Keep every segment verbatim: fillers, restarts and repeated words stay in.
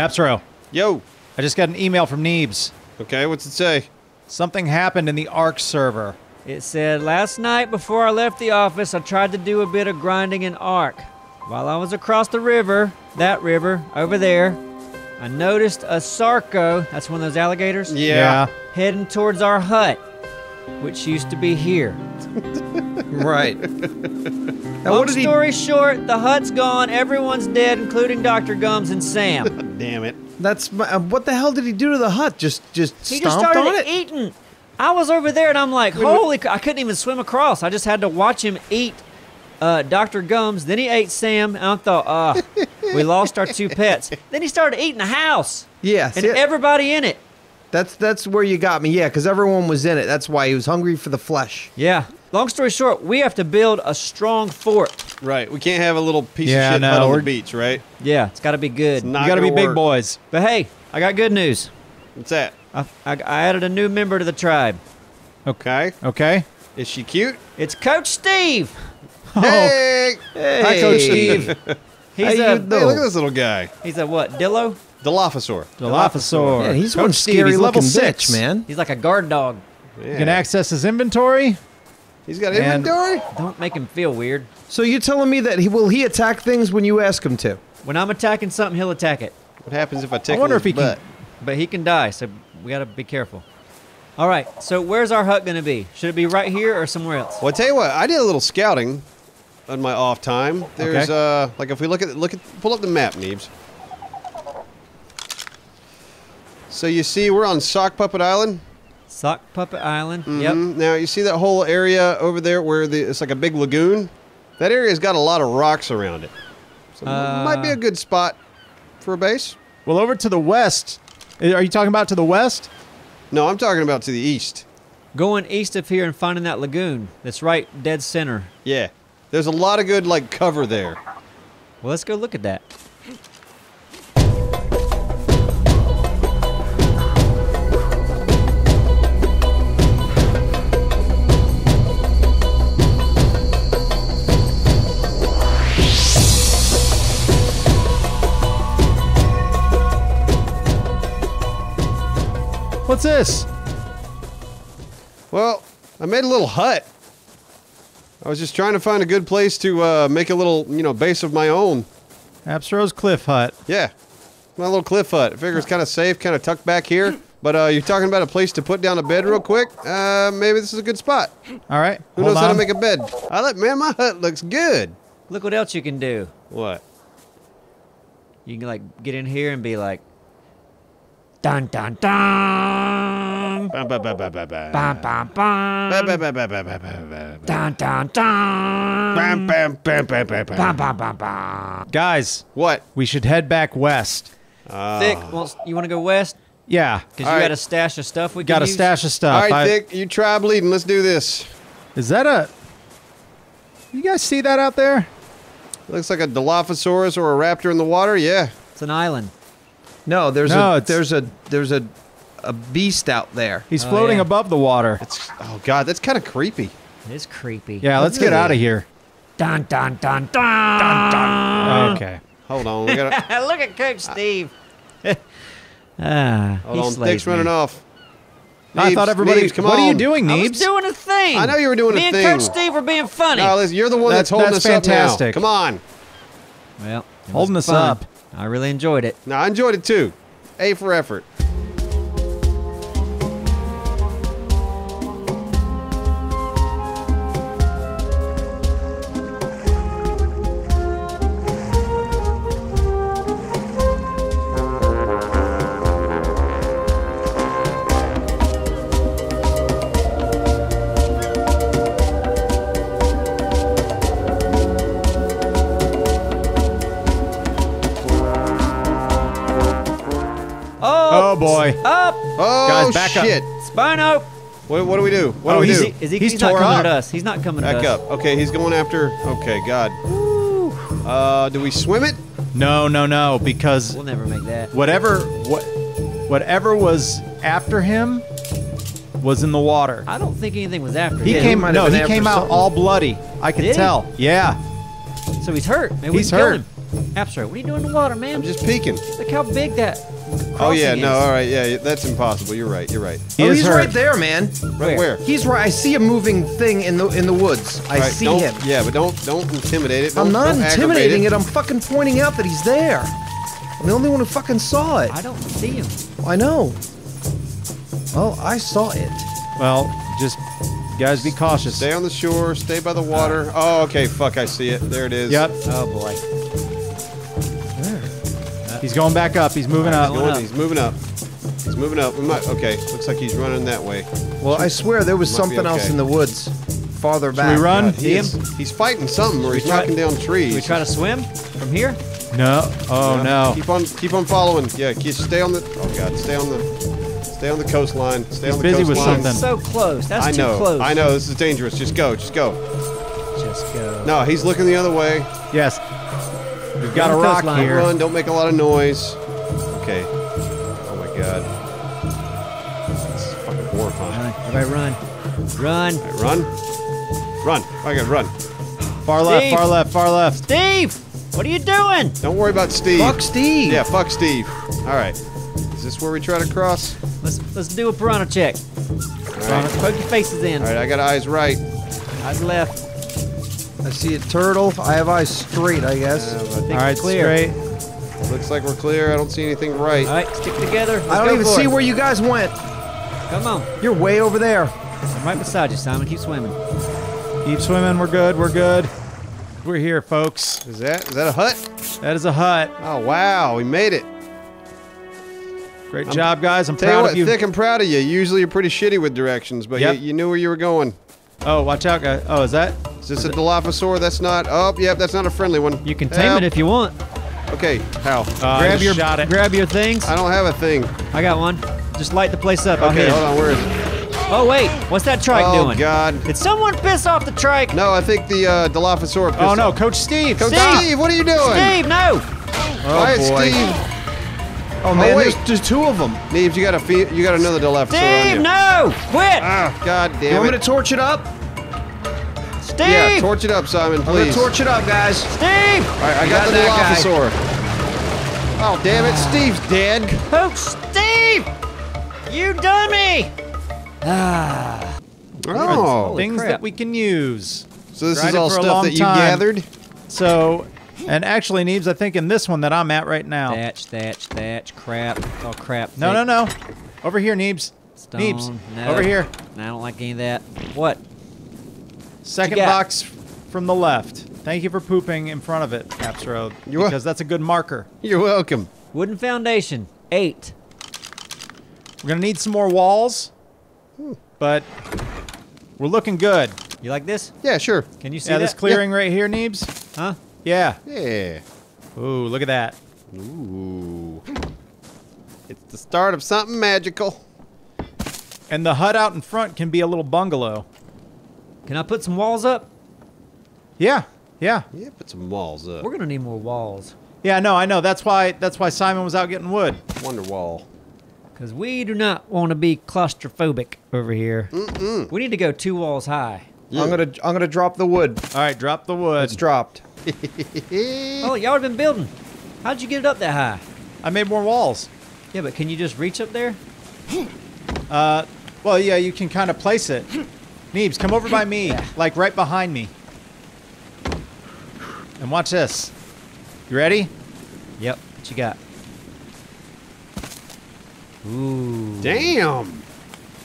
Apsrow. Yo. I just got an email from Neebs. Okay, what's it say? Something happened in the A R C server. It said, last night before I left the office, I tried to do a bit of grinding in A R C. While I was across the river, that river, over there, I noticed a sarco, that's one of those alligators? Yeah. yeah. Heading towards our hut, which used to be here. Right. Now, Long story he... short, the hut's gone, everyone's dead, including Doctor Gums and Sam. Damn it. That's my, uh, what the hell did he do to the hut? Just, just he stomped just started on it? Eating. I was over there and I'm like, wait, holy, wait. I couldn't even swim across. I just had to watch him eat uh, Doctor Gums. Then he ate Sam. And I thought, ah, uh, we lost our two pets. Then he started eating the house. Yes. And it. everybody in it. That's, that's where you got me. Yeah, because everyone was in it. That's why he was hungry for the flesh. Yeah. Long story short, we have to build a strong fort. Right. We can't have a little piece yeah, of shit no, hut on the beach, right? Yeah, it's got to be good. You got to be work. big boys. But hey, I got good news. What's that? I, I, I added a new member to the tribe. Okay. Okay. Is she cute? It's Coach Steve. Hey! Oh. Hey. Hi, Coach Steve. He's a, you, hey, look at this little guy. He's a what? Dillo? Dilophosaur. Dilophosaur. Yeah, he's Coach one scary Steve, level six, bitch, man. He's like a guard dog. Yeah. You can access his inventory. He's got and inventory? Don't make him feel weird. So you're telling me that he will he attack things when you ask him to? When I'm attacking something, he'll attack it. What happens if I tickle I wonder his if he butt? Can, but he can die, so we gotta be careful. All right, so where's our hut gonna be? Should it be right here or somewhere else? Well, I tell you what, I did a little scouting on my off time. There's okay. uh, like if we look at look at pull up the map, Neebs. So you see, we're on Sock Puppet Island. Sock Puppet Island. Mm-hmm. Yep. Now you see that whole area over there where the it's like a big lagoon. That area's got a lot of rocks around it, so uh, it might be a good spot for a base. Well, over to the west. Are you talking about to the west? No, I'm talking about to the east. Going east of here and finding that lagoon. That's right dead center. Yeah. There's a lot of good, like, cover there. Well, let's go look at that. What's this? Well, I made a little hut. I was just trying to find a good place to uh, make a little, you know, base of my own. Abstro's Cliff Hut. Yeah, my little cliff hut. I figure it's kind of safe, kind of tucked back here. But uh, you're talking about a place to put down a bed real quick? Uh, maybe this is a good spot. All right. Who knows on. how to make a bed? I like, man, my hut looks good. Look what else you can do. What? You can like get in here and be like. Dun dun dun. Bam bam bam bam bam bam. Bam bam bam. Bam bam bam bam bam. Dun dun dun. Bam bam bam bam bam. Bam bam bam bam. Guys, what? We should head back west. Uh, Thick, well, you want to go west? Yeah, because you right. got a stash of stuff. We got a stash of stuff. All right, I... Thick, you try bleeding. Let's do this. Is that a? You guys see that out there? It looks like a Dilophosaurus or a raptor in the water. Yeah, it's an island. No, there's no, a there's a there's a a beast out there. He's oh, floating yeah. above the water. It's, oh god, that's kind of creepy. It is creepy. Yeah, what let's get it? out of here. Dun dun dun dun dun. dun. Okay, hold on. We gotta... Look at Coach Steve. ah, hold on, Dick's running off. Neebs, I thought everybody. Neebs, come what on. are you doing, Neebs? I was doing a thing. I know you were doing Me a thing. Me and Coach Steve were being funny. No, listen, you're the one that's, that's holding that's us fantastic. up now. Come on. Well, holding us fun. up. I really enjoyed it. No, I enjoyed it too. A for effort. Oh boy! Up! Oh guys, back shit! Up. Spino! What, what do we do? What oh, do we he's, do? Is he, he's, he's not coming up. at us. He's not coming back at us. Back up. Okay, he's going after. Okay, God. Ooh. Uh, do we swim it? No, no, no, because we'll never make that. Whatever, what, whatever was after him was in the water. I don't think anything was after he him. Came, no, he came out something. all bloody. I could Did tell. He? Yeah. So he's hurt. Maybe he's we hurt. Him. Apsrow, what are you doing in the water, man? I'm just peeking. Look how big that Oh yeah, is. no, all right, yeah, that's impossible. You're right, you're right. He oh, he's hurt. right there, man. Right where? where? He's right. I see a moving thing in the in the woods. I right, see him. Yeah, but don't don't intimidate it. Don't, I'm not intimidating it. it. I'm fucking pointing out that he's there. I'm the only one who fucking saw it. I don't see him. I know. Well, I saw it. Well, just guys, be cautious. Stay on the shore. Stay by the water. Oh, okay. Fuck, I see it. There it is. Yep. Oh boy. He's going back up. He's moving right, up. He's, going, up. he's moving up. He's moving up. We might, okay, looks like he's running that way. Well, I swear there was something okay. else in the woods farther back. Should we run? God, he is, he's fighting something or he's try, knocking down trees. Should we try to swim from here? No. Oh, no. no. Keep on keep on following. Yeah, stay on the... Oh, God. Stay on the stay on the coastline. Stay he's on the busy coastline. With something. So close. That's I too know, close. I know. This is dangerous. Just go. Just go. Just go. No, he's looking the other way. Yes. We've got a rock here. Run, don't make a lot of noise. Okay. Oh my god. This is fucking horrifying. Everybody run. Run. Right, run. Run. I gotta run. Far left, far left, far left. Steve! What are you doing? Don't worry about Steve. Fuck Steve. Yeah, fuck Steve. Alright. Is this where we try to cross? Let's let's do a piranha check. Alright. Poke your faces in. Alright, I got eyes right. Eyes left. I see a turtle. I have eyes straight, I guess. Yeah, I think All right, we're clear. Straight. Looks like we're clear. I don't see anything right. All right, stick together. Let's I don't even see it. where you guys went. Come on. You're way over there. I'm right beside you, Simon. Keep swimming. Keep swimming. We're good. We're good. We're here, folks. Is that is that a hut? That is a hut. Oh, wow. We made it. Great I'm, job, guys. I'm proud what, of you. Thick, I'm proud of you. Usually you're pretty shitty with directions, but yep. you, you knew where you were going. Oh, watch out, guys. Oh, is that? Is this a Dilophosaur? That's not. Oh, yep, that's not a friendly one. You can tame Help. it if you want. Okay, how? Uh, grab your shot it. Grab your things. I don't have a thing. I got one. Just light the place up. Okay, hold on. Where is it? Oh, wait. What's that trike oh, doing? Oh, God. Did someone piss off the trike? No, I think the uh, Dilophosaur pissed off. Oh, no. Off. Coach Steve. Coach Steve. Steve, what are you doing? Steve, no. Oh, Why boy. Steve. Oh man, oh, wait. There's, there's two of them. Neves, you got a fe you got another Dilophosaur Steve, on you. no! Quit! Ah, god damn it. You want me to torch it up? Steve! Yeah, torch it up, Simon, please. I'm gonna torch it up, guys. Steve! Alright, I got, got the Dilophosaur. Oh, damn it, Steve's dead. Coach Steve! You dummy! Ah. Oh, things crap. that we can use. So this Tried is all stuff that you time. gathered? So... And actually, Neves, I think in this one that I'm at right now. Thatch, thatch, thatch, crap. It's all crap. No, no, no. Over here, Neves. Stone. Neves. No. Over here. No, I don't like any of that. What? Second what box from the left. Thank you for pooping in front of it, Apsrow. You're Because that's a good marker. You're welcome. Wooden foundation. Eight. We're going to need some more walls, but we're looking good. You like this? Yeah, sure. Can you see yeah, that? this clearing yeah. right here, Neves? Huh? Yeah. Yeah. Ooh, look at that. Ooh. It's the start of something magical. And the hut out in front can be a little bungalow. Can I put some walls up? Yeah. Yeah. Yeah, put some walls up. We're gonna need more walls. Yeah, no, I know. That's why that's why Simon was out getting wood. Wonder wall. Because we do not want to be claustrophobic over here. Mm-mm. We need to go two walls high. Yeah. I'm gonna I'm gonna drop the wood. Alright, drop the wood. It's dropped. Oh, y'all have been building. How'd you get it up that high? I made more walls. Yeah, but can you just reach up there? uh, well, yeah, you can kind of place it. Neves, come over by me, like right behind me. And watch this. You ready? Yep. What you got? Ooh. Damn.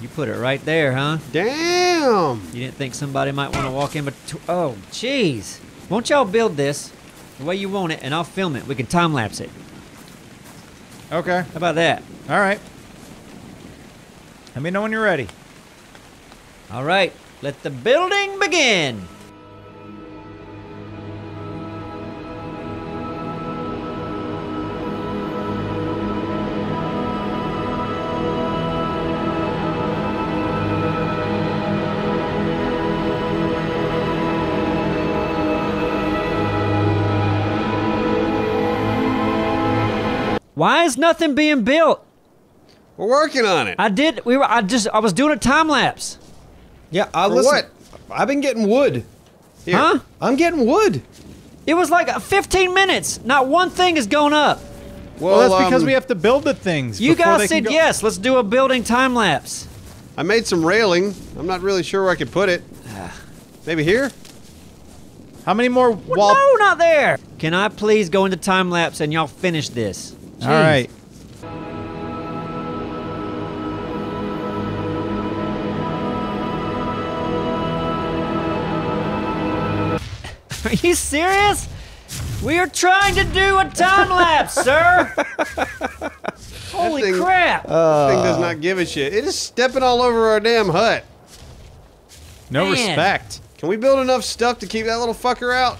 You put it right there, huh? Damn. You didn't think somebody might want to walk in, but oh, jeez. Won't y'all build this the way you want it, and I'll film it. We can time-lapse it. Okay. How about that? All right. Let me know when you're ready. All right. Let the building begin. Why is nothing being built? We're working on it. I did. We were. I just. I was doing a time lapse. Yeah. I listen, what? I've been getting wood. Here. Huh? I'm getting wood. It was like fifteen minutes. Not one thing is going up. Well, well that's because um, we have to build the things. You guys said yes. Let's do a building time lapse. I made some railing. I'm not really sure where I could put it. Maybe here? How many more wall- well, no, not there! Can I please go into time lapse and y'all finish this? Jeez. All right. Are you serious? We are trying to do a time lapse, sir! Holy that thing, crap! Uh, this thing does not give a shit. It is stepping all over our damn hut. No Man. respect. Can we build enough stuff to keep that little fucker out?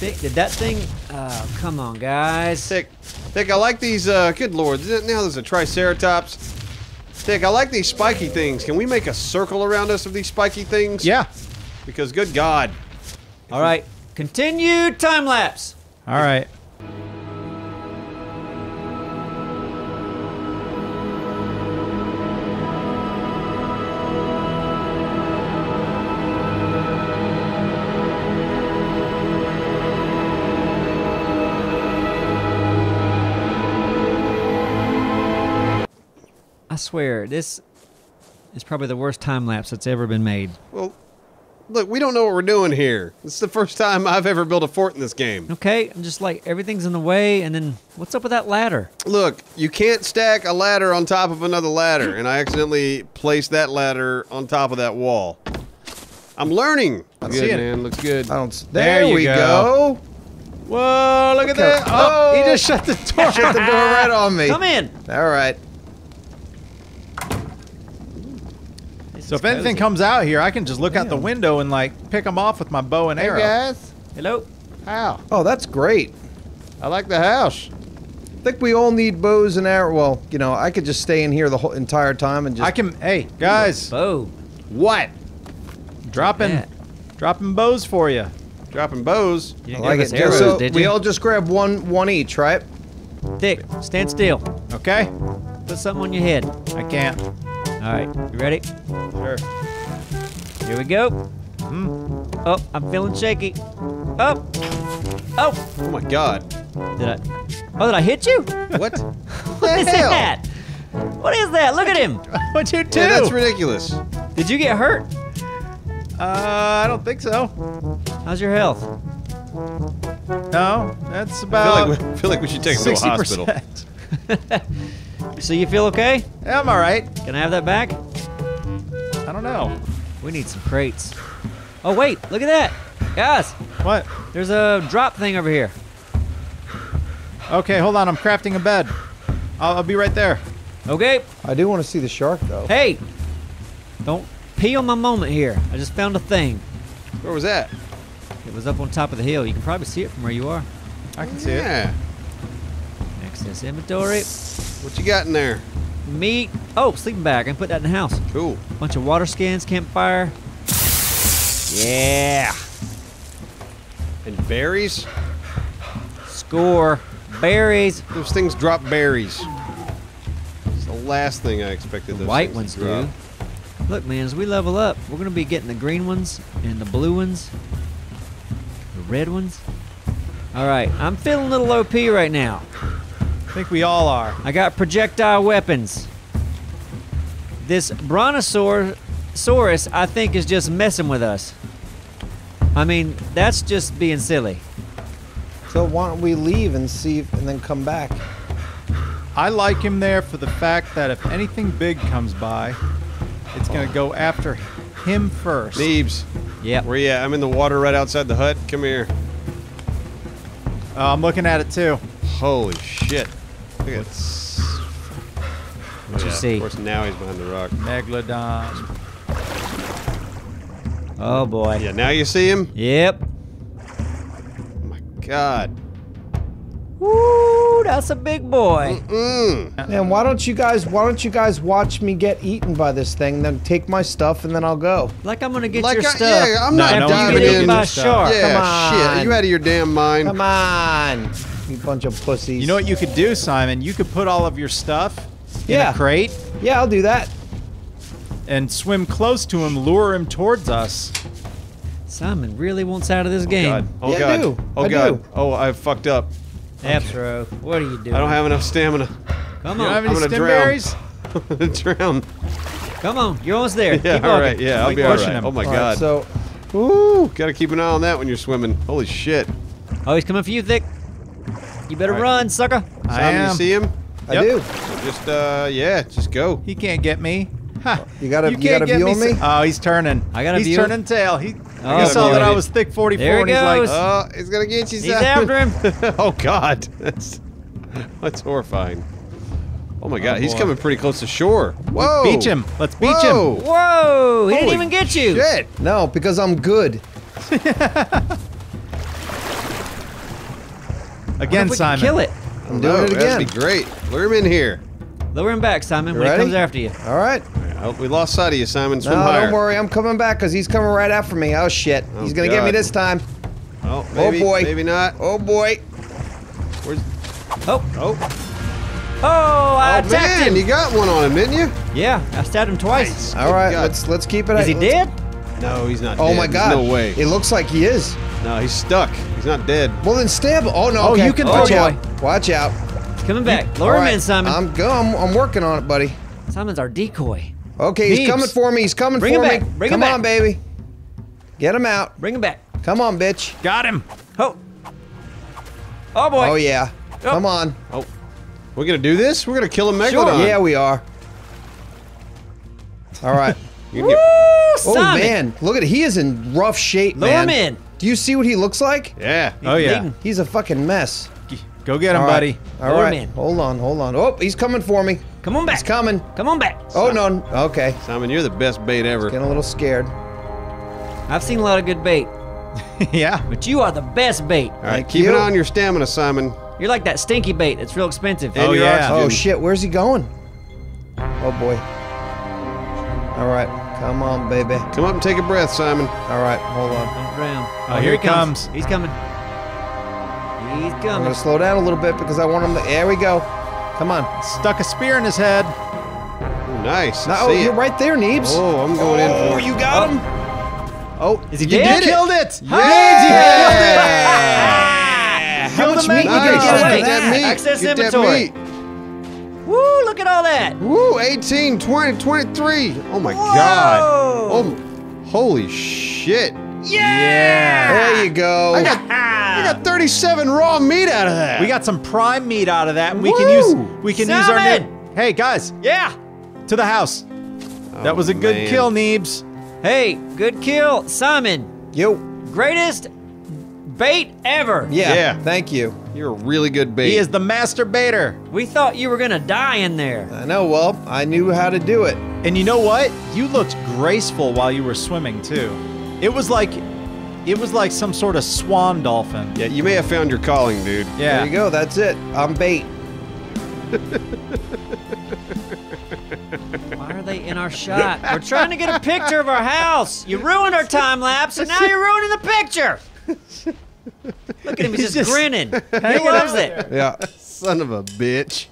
Did that thing... Oh, come on, guys. Thick, Thick, I like these... Uh, good lord, now there's a triceratops. Thick, I like these spiky things. Can we make a circle around us of these spiky things? Yeah. Because good God. All right. Continue time lapse. All right. I swear, this is probably the worst time lapse that's ever been made. Well, look, we don't know what we're doing here. This is the first time I've ever built a fort in this game. Okay, I'm just like, everything's in the way, and then what's up with that ladder? Look, you can't stack a ladder on top of another ladder, and I accidentally placed that ladder on top of that wall. I'm learning. Looks good, man. Looks good. I don't, there, there you we go. go. Whoa, look, look at that. Oh, he just shut the door. Shut the door right on me. Come in. All right. So if anything comes out here, I can just look Damn. out the window and like pick them off with my bow and hey arrow. Guys. Hello. How? Oh, that's great. I like the house. I think we all need bows and arrow. Well, you know, I could just stay in here the whole entire time and just. I can. Hey, guys. Bow. What? Dropping, yeah. dropping bows for you. Dropping bows. You didn't I like it. Arrows, so did you? We all just grab one, one each, right? Thick. Stand still. Okay. Put something on your head. I can't. All right, you ready? Sure. Here we go. Mm. Oh, I'm feeling shaky. Oh, oh! Oh my God! Did I? Oh, did I hit you? What? What is that? What is that? Look at him! What'd you do? Yeah, that's ridiculous. Did you get hurt? Uh, I don't think so. How's your health? No, that's about. I feel like we, feel like we should take him to a hospital. So you feel okay? Yeah, I'm all right. Can I have that back? I don't know. We need some crates. Oh wait, look at that, guys. What? There's a drop thing over here. Okay, hold on. I'm crafting a bed. I'll, I'll be right there. Okay. I do want to see the shark though. Hey, don't pee on my moment here. I just found a thing. Where was that? It was up on top of the hill. You can probably see it from where you are. I can yeah. see it. Yeah. Access inventory. What you got in there? Meat. Oh, sleeping bag. I can put that in the house. Cool. Bunch of water skins, campfire. Yeah. And berries? Score. Berries. Those things drop berries. It's the last thing I expected those white ones to drop. Look, man, as we level up, we're going to be getting the green ones and the blue ones. The red ones. All right. I'm feeling a little O P right now. I think we all are. I got projectile weapons. This brontosaurus, I think, is just messing with us. I mean, that's just being silly. So why don't we leave and see, if, and then come back? I like him there for the fact that if anything big comes by, it's gonna go after him first. Thebes. Yeah. Where you at? I'm in the water right outside the hut. Come here. Uh, I'm looking at it too. Holy shit. Look at this. What'd you see? Of course, now he's behind the rock. Megalodon. Oh boy. Yeah, now you see him? Yep. Oh my God. Woo, that's a big boy. Mm-mm. Man, why don't you guys why don't you guys watch me get eaten by this thing, then take my stuff and then I'll go. Like I'm gonna get like your I, stuff. Yeah, I'm not no, diving in. By shark. Yeah, Come on. Shit. Are you out of your damn mind? Come on. You bunch of pussies. You know what you could do, Simon? You could put all of your stuff yeah. in a crate. Yeah, I'll do that. And swim close to him, lure him towards us. Simon really wants out of this game. God. Oh yeah, god. I do. Oh I god. Do. Oh, I fucked up. Apsrow, what are you doing? I don't have enough stamina. Come on. You don't have any I'm gonna stem drown. Berries? I'm gonna drown. Come on, you're almost there. Yeah, keep all right. Yeah, I'll be all right. Him. Oh my all god. Right, so, ooh, gotta keep an eye on that when you're swimming. Holy shit. Oh, he's coming for you, Thick. You better right. run, sucker. I Simon, am. You see him? I yep. do. So just uh, yeah, just go. He can't get me. Huh. You got a, you you got a view on me? So oh, he's turning. I got a he's view. He's turning tail. He, oh, he saw that I was thick forty-four there and he goes. He's like, oh, he's gonna get you, Simon. He's after him. Oh god, that's that's horrifying. Oh my god, oh, he's coming pretty close to shore. Whoa! Let's beach him. Let's beach Whoa. him. Whoa! He Holy didn't even get you. Shit! No, because I'm good. Again, Simon. Kill it. I'm doing no, it again. That'd be great. Lure him in here. Lure him back, Simon. You when ready? He comes after you. All right. I hope we lost sight of you, Simon. Swim no, higher. Don't worry. I'm coming back because he's coming right after me. Oh shit! Oh, he's gonna god. get me this time. Oh, maybe, oh boy. Maybe not. Oh boy. Where's? Oh. Oh. Oh, I oh, attacked man, him! You got one on him, didn't you? Yeah, I stabbed him twice. Nice. All right, let's let's keep it. Is he dead? No, he's not. Oh dead. my god! There's no way. It looks like he is. No, he's stuck. He's not dead. Well, then stab. Oh no! Oh, okay. you can watch oh, out! Boy. Watch out! He's coming back. You, Lure him right. in, Simon. I'm go. I'm, I'm working on it, buddy. Simon's our decoy. Okay, Beeps. he's coming for me. He's coming Bring for him me. Back. Bring Come him back. Come on, baby. Get him out. Bring him back. Come on, bitch. Got him. Oh. Oh boy. Oh yeah. Oh. Come on. Oh. We're gonna do this? We're gonna kill a Megalodon. Sure. Yeah, we are. Alright. Woo, get... Oh man, look at he is in rough shape, Lure man. Him in. Do you see what he looks like? Yeah. He's oh yeah. Bleeding. He's a fucking mess. Go get him, All right. buddy. All Lure right. Him in. Hold on, hold on. Oh, he's coming for me. Come on back. He's coming. Come on back. Oh Simon. no. Okay. Simon, you're the best bait ever. Just getting a little scared. I've seen a lot of good bait. Yeah. But you are the best bait. All right, keep it on your stamina, Simon. You're like that stinky bait. That's real expensive. Oh yeah. Oxygen. Oh shit. Where's he going? Oh boy. All right. Come on, baby. Come up and take a breath, Simon. All right. Hold on. Don't drown. Oh, oh here he comes. comes. He's coming. He's coming. I'm gonna slow down a little bit because I want him to. There we go. Come on. Stuck a spear in his head. Ooh, nice. No, oh, you're it. right there, Neebs. Oh, I'm going oh, in. Oh, you got oh. him. Oh, is he dead? You did killed it. it. Yeah. Yeah. Killed it. How much meat you got? Get that meat. Access inventory. Woo, look at all that. Woo, eighteen, twenty, twenty-three. Oh my Whoa. god. Oh, holy shit. Yeah. yeah. There you go. I got, I got thirty-seven raw meat out of that. We got some prime meat out of that. And we can use we can Salmon. use our nib. Hey guys. Yeah. To the house. Oh, that was a good man. kill, Neebs. Hey, good kill, Simon. Yo. Greatest bait ever. Yeah, yeah. Thank you. You're a really good bait. He is the master baiter. We thought you were gonna die in there. I know. Well, I knew how to do it. And you know what? You looked graceful while you were swimming too. It was like, it was like some sort of swan dolphin. Yeah. You may have found your calling, dude. Yeah. There you go. That's it. I'm bait. Why are they in our shot? We're trying to get a picture of our house. You ruined our time lapse, and now you're ruining the picture. Look at him, he's, he's just, just grinning. He loves it. Yeah. Son of a bitch.